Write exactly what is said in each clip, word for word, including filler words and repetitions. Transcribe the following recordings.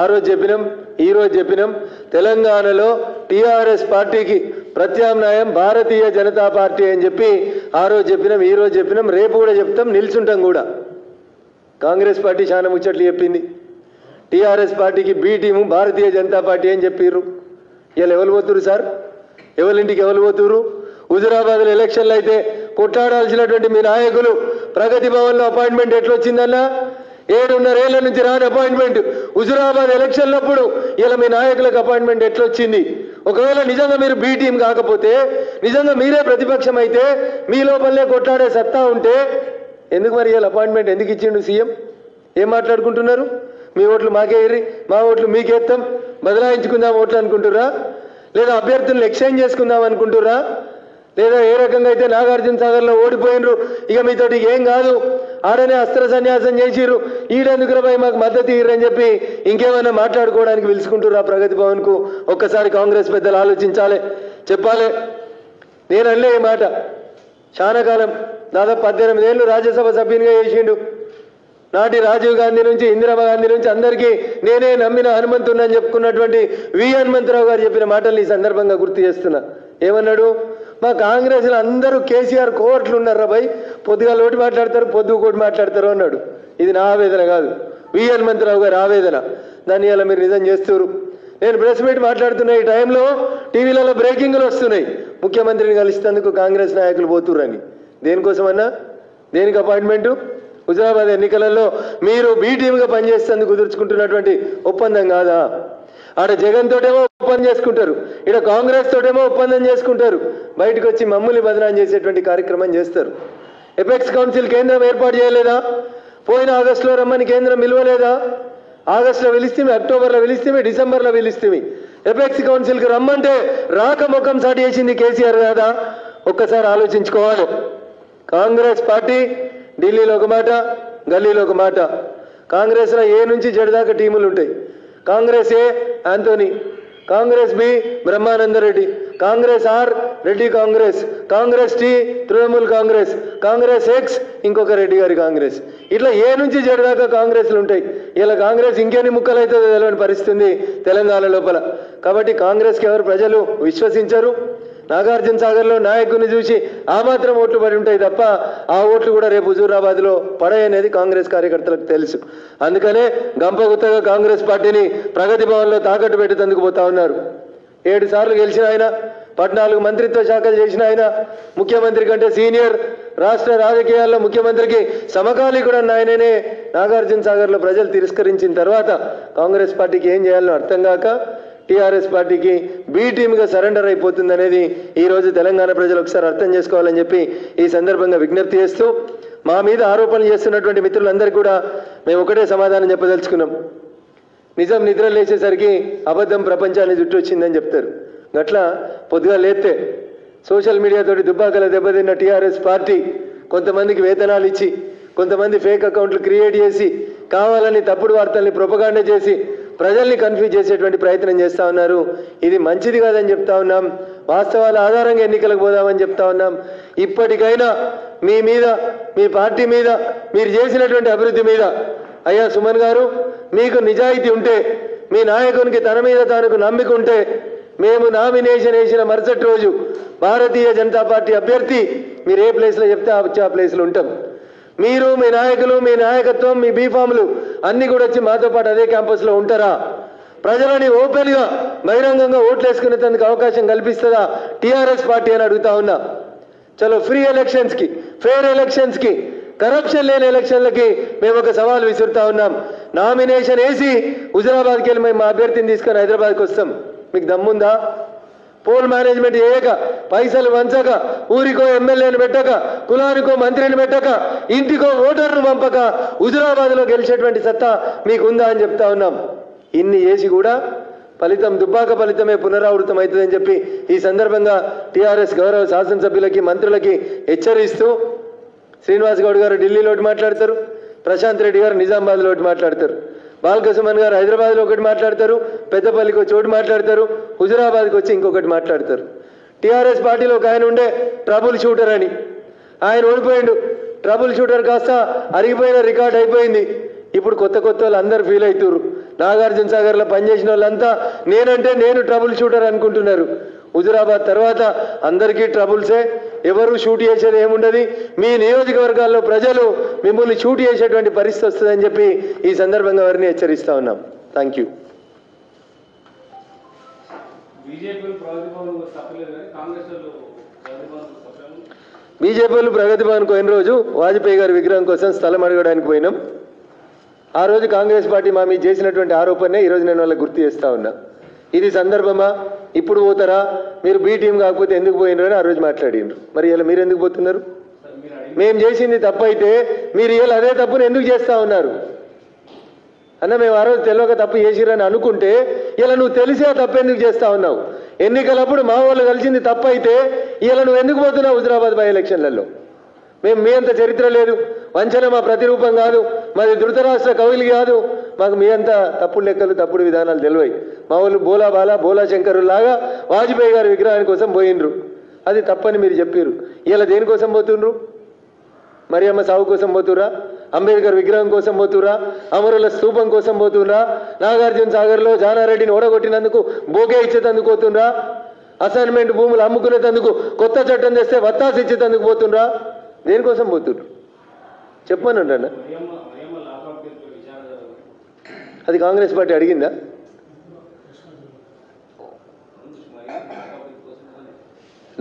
आ रोज तेलंगाणलो TRS party की ప్రత్యామ్నాయం భారతీయ Janata party అని చెప్పి ఆ రోజు చెప్పినాం ఈ రోజు చెప్పినాం రేపు కూడా చెప్తాం నిల్చుంటాం కూడా కాంగ్రెస్ పార్టీ చాలా ముచ్చట్లు చెప్పింది టిఆర్ఎస్ పార్టీకి B team Bharatiya Janata party అని చెప్పిర్రు ఇల్ల ఎవరు పోతురు సార్ ఎవరు ఇంటికి ఎవరు పోతురు హుజూరాబాద్ ఎలక్షన్ల అయితే కొట్లాడాల్సినటువంటి మీ నాయకులు ప్రగతి భవన్ లో అపాయింట్మెంట్ ఎట్లా వచ్చిందన్న ఏడున్నర ఏళ్ల నుంచి రాని అపాయింట్మెంట్ హుజూరాబాద్ ఎలక్షన్లప్పుడు ఇల్ల మీ నాయకులకు అపాయింట్మెంట్ ఎట్లా వచ్చింది ఒకవేళ నిజంగా మీరు బి టీం కాకపోతే నిజంగా మీరే ప్రతిపక్షం అయితే మీ లోపలే కొట్లాడే సత్తా ఉంటే ఎందుకు మరి ఇయాల అపాయింట్మెంట్ ఎందుకు ఇచ్చిండు సీఎం ఏం మాట్లాడుకుంటున్నారు మీ ఓట్లు మాకే ఇరి మా ఓట్లు మీకేస్తాం బదలాయించుకుందాం ఓట్లు అనుకుంటురా లేదా అభ్యర్థులను ఎక్స్చేంజ్ చేసుకుందాం అనుకుంటురా లేదా ఏ రకంగా అయితే నాగార్జున సాగర్లో ఓడిపోయినరు ఇక మీతోటి ఏం కాదు ఆడనే అస్త్ర సన్యాసం చేసిరు ఈడెందుకురాబాయి మాకు మద్దతు ఇయ్యరని చెప్పి ఇంకేమైనా మాట్లాడుకోవడానికి పిలుచుకుంటురా ప్రగతి భవన్కు ఒక్కసారి కాంగ్రెస్ పెద్దలు ఆలోచించాలి చెప్పాలి నేను అనలే ఈ మాట చాలా కాలం దాదాపు పద్దెనిమిది ఏళ్ళు రాజ్యసభ సభ్యునిగా చేసిండు నాటి రాజీవ్ గాంధీ నుంచి ఇందిరా గాంధీ నుంచి అందరికీ నేనే నమ్మిన హనుమంతుని అని చెప్పుకున్నటువంటి వి హనుమంతరావు గారు చెప్పిన మాటలు ఈ సందర్భంగా గుర్తు చేస్తున్నా ఏమన్నాడు మా కాంగ్రెస్లో అందరూ కేసీఆర్ కోట్లు ఉన్నారా భయ్ పొద్దుగాల ఒకటి మాట్లాడతారు పొద్దు కోటి మాట్లాడతారు అన్నాడు ఇది నా ఆవేదన కాదు వి హనుమంతరావు గారు ఆవేదన దాన్ని ఇలా మీరు నిజం చేస్తారు నేను ప్రెస్ మీట్ మాట్లాడుతున్న ఈ టైంలో టీవీలలో బ్రేకింగ్లు వస్తున్నాయి ముఖ్యమంత్రిని కలిసేందుకు కాంగ్రెస్ నాయకులు పోతుర్రని దేనికోసమన్నా దేనికి అపాయింట్మెంటు హుజూరాబాద్ ఎన్నికలలో మీరు బీ టీమ్గా పనిచేసేందుకు కుదుర్చుకుంటున్నటువంటి ఒప్పందం కాదా ఆడ జగన్ తోటేమో ఒప్పందం చేసుకుంటారు ఇక్కడ కాంగ్రెస్ తోటేమో ఒప్పందం చేసుకుంటారు బయటకు వచ్చి మమ్మల్ని బదనాం చేసేటువంటి కార్యక్రమం చేస్తారు ఎపెక్స్ కౌన్సిల్ కేంద్రం ఏర్పాటు చేయలేదా పోయిన ఆగస్టులో రమ్మని కేంద్రం పిలవలేదా ఆగస్టులో పిలిస్తేమి అక్టోబర్లో పిలిస్తేమి డిసెంబర్లో పిలిస్తేమి ఎపెక్స్ కౌన్సిల్కి రమ్మంటే రాక ముఖం సాటి చేసింది కేసీఆర్ కదా ఒక్కసారి ఆలోచించుకోవాలి కాంగ్రెస్ పార్టీ ఢిల్లీలో ఒక మాట గల్లీలో ఒక మాట కాంగ్రెస్లో ఏ నుంచి జడదాకా టీములు ఉంటాయి Congress A Antony Congress B Brahmananda Reddy Congress R Reddy Congress Congress T Trinamool Congress Congress X ఇంకొక రెడ్డి గారి కాంగ్రెస్ ఇట్లా ఏ నుంచి జడదాకా కాంగ్రెస్లు ఉంటాయి ఇలా కాంగ్రెస్ ఇంకెన్ని ముక్కలు అవుతుందో తెలియని పరిస్థితి తెలంగాణ లోపల కాబట్టి కాంగ్రెస్కి ఎవరు ప్రజలు విశ్వసించరు నాగార్జున సాగర్లో నాయకుని చూసి ఆ మాత్రం ఓట్లు పడి ఉంటాయి తప్ప ఆ ఓట్లు కూడా రేపు హుజూరాబాద్లో పడయనేది కాంగ్రెస్ కార్యకర్తలకు తెలుసు అందుకనే గంపగుత్తగా కాంగ్రెస్ పార్టీని ప్రగతి భవన్లో తాకట్టు పెట్టేందుకు పోతా ఉన్నారు ఏడు సార్లు గెలిచిన ఆయన పద్నాలుగు మంత్రిత్వ శాఖలు చేసిన ఆయన ముఖ్యమంత్రి కంటే సీనియర్ రాష్ట్ర రాజకీయాల్లో ముఖ్యమంత్రికి సమకాలీకుడు అన్న ఆయననే నాగార్జున సాగర్లో ప్రజలు తిరస్కరించిన తర్వాత కాంగ్రెస్ పార్టీకి ఏం చేయాలో అర్థం కాక టీఆర్ఎస్ పార్టీకి బీ టీమ్గా సరెండర్ అయిపోతుందనేది ఈరోజు తెలంగాణ ప్రజలు ఒకసారి అర్థం చేసుకోవాలని చెప్పి ఈ సందర్భంగా విజ్ఞప్తి చేస్తూ మా మీద ఆరోపణలు చేస్తున్నటువంటి మిత్రులందరికీ కూడా మేము ఒకటే సమాధానం చెప్పదలుచుకున్నాం నిజం నిద్ర లేచేసరికి అబద్ధం ప్రపంచాన్ని చుట్టూ వచ్చిందని చెప్తారు గట్లా పొద్దుగా లేతే సోషల్ మీడియాతోటి దుబ్బాకల దెబ్బతిన్న టీఆర్ఎస్ పార్టీ కొంతమందికి వేతనాలు ఇచ్చి కొంతమంది ఫేక్ అకౌంట్లు క్రియేట్ చేసి కావాలని తప్పుడు వార్తల్ని ప్రొపగాండా చేసి ప్రజల్ని కన్ఫ్యూజ్ చేసేటువంటి ప్రయత్నం చేస్తూ ఉన్నారు ఇది మంచిది కాదని చెప్తా ఉన్నాం వాస్తవాల ఆధారంగా ఎన్నికలకు పోదామని చెప్తా ఉన్నాం ఇప్పటికైనా మీ మీద మీ పార్టీ మీద మీరు చేసినటువంటి అభివృద్ధి మీద అయ్యా సుమన్ గారు మీకు నిజాయితీ ఉంటే మీ నాయకునికి తన మీద తనకు నమ్మిక ఉంటే మేము నామినేషన్ వేసిన మరుసటి రోజు భారతీయ జనతా పార్టీ అభ్యర్థి మీరు ఏ ప్లేస్లో చెప్తే ఆ ప్లేస్లో ఉంటాం మీరు మీ నాయకులు మీ నాయకత్వం మీ బీఫామ్లు అన్నీ కూడా వచ్చి మాతో పాటు అదే క్యాంపస్లో ఉంటారా ప్రజలని ఓపెన్గా బహిరంగంగా ఓట్లు వేసుకునేందుకు అవకాశం కల్పిస్తుందా టీఆర్ఎస్ పార్టీ అని అడుగుతా ఉన్నా చలో ఫ్రీ ఎలక్షన్స్కి ఫేర్ ఎలక్షన్స్కి కరప్షన్ లేని ఎలక్షన్లకి మేము ఒక సవాల్ విసురుతా ఉన్నాం నామినేషన్ వేసి హుజూరాబాద్కి వెళ్ళి మేము మా అభ్యర్థిని తీసుకొని హైదరాబాద్కి వస్తాం మీకు దమ్ముందా పోల్ మేనేజ్మెంట్ చేయక పైసలు వంచక ఊరికో ఎమ్మెల్యేని పెట్టక కులానికో మంత్రిని పెట్టక ఇంటికో ఓటర్ను పంపక హుజూరాబాద్లో గెలిచేటువంటి సత్తా మీకు ఉందా అని చెప్తా ఉన్నాం ఇన్ని చేసి కూడా ఫలితం దుబ్బాక ఫలితమే పునరావృతం అవుతుందని చెప్పి ఈ సందర్భంగా టీఆర్ఎస్ గౌరవ శాసనసభ్యులకి మంత్రులకి హెచ్చరిస్తూ శ్రీనివాస్ గౌడ్ గారు ఢిల్లీలో ఒకటి మాట్లాడతారు ప్రశాంత్ రెడ్డి గారు నిజామాబాద్లో ఒకటి మాట్లాడతారు బాలకృష్ణమన్ గారు హైదరాబాద్లో ఒకటి మాట్లాడతారు పెద్దపల్లికి వచ్చి ఒకటి మాట్లాడతారు హుజూరాబాద్కి వచ్చి ఇంకొకటి మాట్లాడతారు టీఆర్ఎస్ పార్టీలో ఒక ఆయన ఉండే ట్రబుల్ షూటర్ అని ఆయన ఓడిపోయిండు ట్రబుల్ షూటర్ కాస్త అరిగిపోయిన రికార్డ్ అయిపోయింది ఇప్పుడు కొత్త కొత్త వాళ్ళందరూ ఫీల్ అవుతారు. నాగార్జున సాగర్లో పనిచేసిన వాళ్ళంతా నేనంటే నేను ట్రబుల్ షూటర్ అనుకుంటున్నారు. హుజురాబాద్ తర్వాత అందరికీ ట్రబుల్సే, ఎవరు షూట్ చేసేది ఏముండదు. మీ నియోజకవర్గాల్లో ప్రజలు మిమ్మల్ని షూట్ చేసేటువంటి పరిస్థితి వస్తుందని చెప్పి ఈ సందర్భంగా వారిని హెచ్చరిస్తా ఉన్నాం. Thank you. బీజేపీలు ప్రగతి భవన్ పోయిన రోజు వాజ్పేయి గారి విగ్రహం కోసం స్థలం అడగడానికి పోయినాం. ఆ రోజు కాంగ్రెస్ పార్టీ మా మీద చేసినటువంటి ఆరోపణనే ఈరోజు నేను వాళ్ళకి గుర్తు చేస్తా ఉన్నా. ఇది సందర్భమా? ఇప్పుడు పోతారా మీరు? బీ టీం కాకపోతే ఎందుకు పోయినారు అని ఆ రోజు మాట్లాడిండ్రు. మరి ఇలా మీరు ఎందుకు పోతున్నారు? మేము చేసింది తప్పైతే మీరు ఇలా అదే తప్పును ఎందుకు చేస్తూ ఉన్నారు అన్న? మేము ఆ రోజు తెలియక తప్పు చేసిరని అనుకుంటే ఇలా నువ్వు తెలిసే తప్పు ఎందుకు చేస్తూ ఉన్నావు? ఎన్నికలప్పుడు మా వాళ్ళు కలిసింది తప్పు అయితే ఇలా నువ్వు ఎందుకు పోతున్నావు హుజురాబాద్ బై ఎలక్షన్లలో? మేము మీ అంత చరిత్ర లేదు, వంచన మా ప్రతిరూపం కాదు, మాది ధృతరాష్ట్ర కవులు కాదు, మాకు మీ అంత తప్పుడు లెక్కలు తప్పుడు విధానాలు తెలివై. మా వాళ్ళు బోలా బాలా బోలా శంకరులాగా వాజ్పేయి గారి విగ్రహాని కోసం పోయినరు, అది తప్పని మీరు చెప్పారు. ఇలా దేనికోసం పోతుండ్రు? మరియమ్మ సాగు కోసం పోతురా? అంబేద్కర్ విగ్రహం కోసం పోతురా? అమరుల స్తూపం కోసం పోతుండ్రా? నాగార్జున సాగర్లో జానారెడ్డిని ఓడగొట్టినందుకు బోకే ఇచ్చేతందుకు పోతుండ్రా? అసైన్మెంట్ భూములు అమ్ముకునేందుకు కొత్త చట్టం తెస్తే వత్తాసు ఇచ్చేతందుకు పోతుండ్రా? దేనికోసం పోతుండ్రు చెప్పమని ఉంటాను. అది కాంగ్రెస్ పార్టీ అడిగిందా?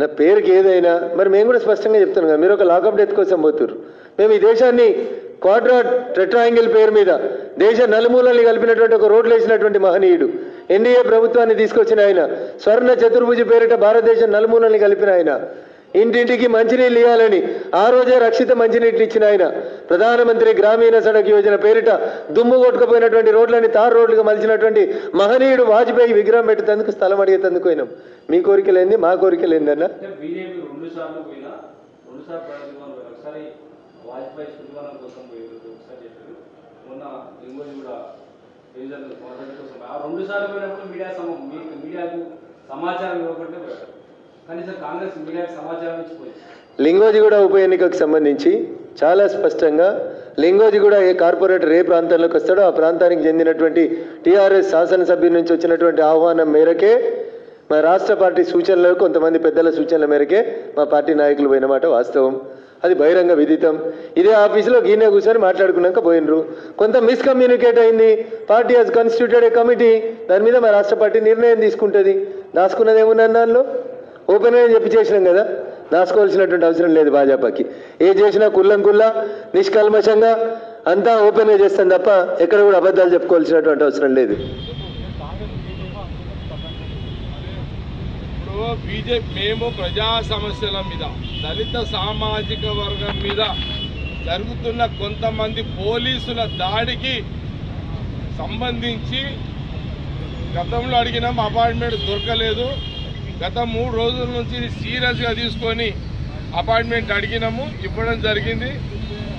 నా పేరుకి ఏదైనా మరి మేము కూడా స్పష్టంగా చెప్తాను కదా, మీరు ఒక లాకప్ డెత్ కోసం పోతున్నారు. మేము ఈ దేశాన్ని క్వాడ్రా టెట్రాయాంగిల్ పేరు మీద దేశ నలుమూలని కలిపినటువంటి ఒక రోడ్లు వేసినటువంటి మహనీయుడు, ఎన్డీఏ ప్రభుత్వాన్ని తీసుకొచ్చిన ఆయన, స్వర్ణ చతుర్భుజి పేరిట భారతదేశం నలుమూలని కలిపిన ఆయన, ఇంటింటికి మంచినీళ్ళు ఇవ్వాలని ఆ రోజే రక్షిత మంచినీటిని ఇచ్చిన ఆయన, ప్రధానమంత్రి గ్రామీణ సడక్ యోజన పేరిట దుమ్ము కొట్టుకుపోయినటువంటి రోడ్లని తారు రోడ్లుగా మలిచినటువంటి మహనీయుడు వాజ్పేయి విగ్రహం పెట్టేందుకు స్థలం అడిగేందుకు పోయినాం. మీ కోరికలేంది? మా కోరికలేందన్న? లింగోజిగూడ ఉప ఎన్నికకు సంబంధించి చాలా స్పష్టంగా లింగోజిగూడ ఏ కార్పొరేటర్ ఏ ప్రాంతంలోకి వస్తాడో ఆ ప్రాంతానికి చెందినటువంటి టీఆర్ఎస్ శాసనసభ్యుల నుంచి వచ్చినటువంటి ఆహ్వానం మేరకే, మా రాష్ట్ర పార్టీ సూచనలకు కొంతమంది పెద్దల సూచనల మేరకే మా పార్టీ నాయకులు పోయినమాట వాస్తవం, అది బహిరంగ విదితం. ఇదే ఆఫీసులో గీనే కూర్చొని మాట్లాడుకున్నాక పోయినరు. కొంత మిస్కమ్యూనికేట్ అయింది. Party has constituted a committee, దాని మీద మా రాష్ట్ర పార్టీ నిర్ణయం తీసుకుంటుంది. దాచుకున్నది ఏమున్నాను? దానిలో ఓపెన్గా చెప్పి చేసినాం కదా, దాచుకోవాల్సినటువంటి అవసరం లేదు. భాజపాకి ఏ చేసినా కుల్లం కుల్లా నిష్కల్మషంగా అంతా ఓపెన్గా చేస్తాం తప్ప ఎక్కడ కూడా అబద్ధాలు చెప్పుకోవాల్సినటువంటి అవసరం లేదు. మేము ప్రజా సమస్యల మీద, దళిత సామాజిక వర్గం మీద జరుగుతున్న కొంతమంది పోలీసుల దాడికి సంబంధించి గతంలో అడిగినాం, అపాయింట్మెంట్ దొరకలేదు. గత మూడు రోజుల నుంచి సీరియస్గా తీసుకొని అపాయింట్మెంట్ అడిగినాము, ఇవ్వడం జరిగింది.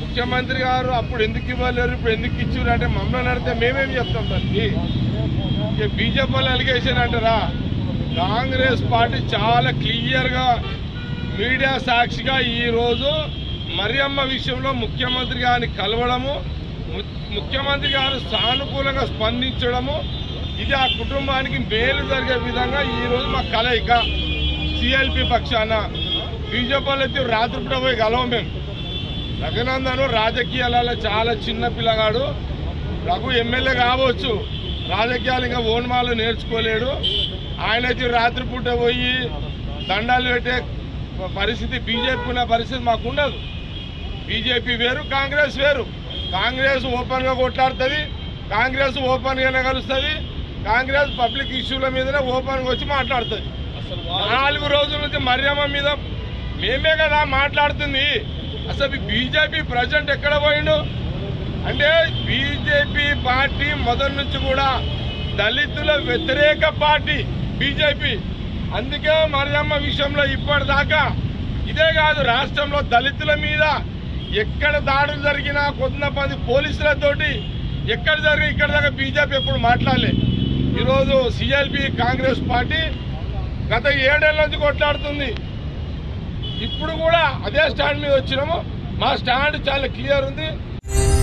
ముఖ్యమంత్రి గారు అప్పుడు ఎందుకు ఇవ్వలేరు, ఇప్పుడు ఎందుకు ఇచ్చారు అంటే మమ్మల్ని అడిగితే మేమేం చెప్తాం దానికి? ఇక బీజేపీ వాళ్ళు అలిగేషన్ అంటారా? కాంగ్రెస్ పార్టీ చాలా క్లియర్గా మీడియా సాక్షిగా ఈరోజు మరియమ్మ విషయంలో ముఖ్యమంత్రి గారిని కలవడము, ముఖ్యమంత్రి గారు సానుకూలంగా స్పందించడము, ఇది ఆ కుటుంబానికి మేలు జరిగే విధంగా ఈరోజు మా కలయిక సిఎల్పి పక్షాన. బీజేపీ అయితే రాత్రిపూట పోయి కలవం మేము. రఘునందను రాజకీయాలలో చాలా చిన్న పిల్లగాడు. రఘు ఎమ్మెల్యే కావచ్చు, రాజకీయాలు ఇంకా ఓన్మాలు నేర్చుకోలేడు. ఆయన అయితే రాత్రిపూట పోయి దండాలు పెట్టే పరిస్థితి, బీజేపీ ఉన్న పరిస్థితి మాకు ఉండదు. బీజేపీ వేరు, కాంగ్రెస్ వేరు. కాంగ్రెస్ ఓపెన్గా కొట్లాడుతుంది, కాంగ్రెస్ ఓపెన్గానే కలుస్తుంది, కాంగ్రెస్ పబ్లిక్ ఇష్యూల మీదనే ఓపెన్గా వచ్చి మాట్లాడుతుంది. నాలుగు రోజుల నుంచి మరియమ్మ మీద మేమే కదా మాట్లాడుతుంది. అసలు బీజేపీ ప్రజెంట్ ఎక్కడ పోయిండు అంటే, బీజేపీ పార్టీ మొదటి నుంచి కూడా దళితుల వ్యతిరేక పార్టీ బీజేపీ. అందుకే మరియమ్మ విషయంలో ఇప్పటిదాకా ఇదే కాదు, రాష్ట్రంలో దళితుల మీద ఎక్కడ దాడులు జరిగినా కొంతమంది పోలీసులతోటి ఎక్కడ జరిగి ఇక్కడ దాకా బీజేపీ ఎప్పుడు మాట్లాడలే. ఈరోజు సిఎల్పి కాంగ్రెస్ పార్టీ గత ఏడేళ్ళ నుంచి కొట్లాడుతుంది, ఇప్పుడు కూడా అదే స్టాండ్ మీద వచ్చినాము. మా స్టాండ్ చాలా క్లియర్ ఉంది.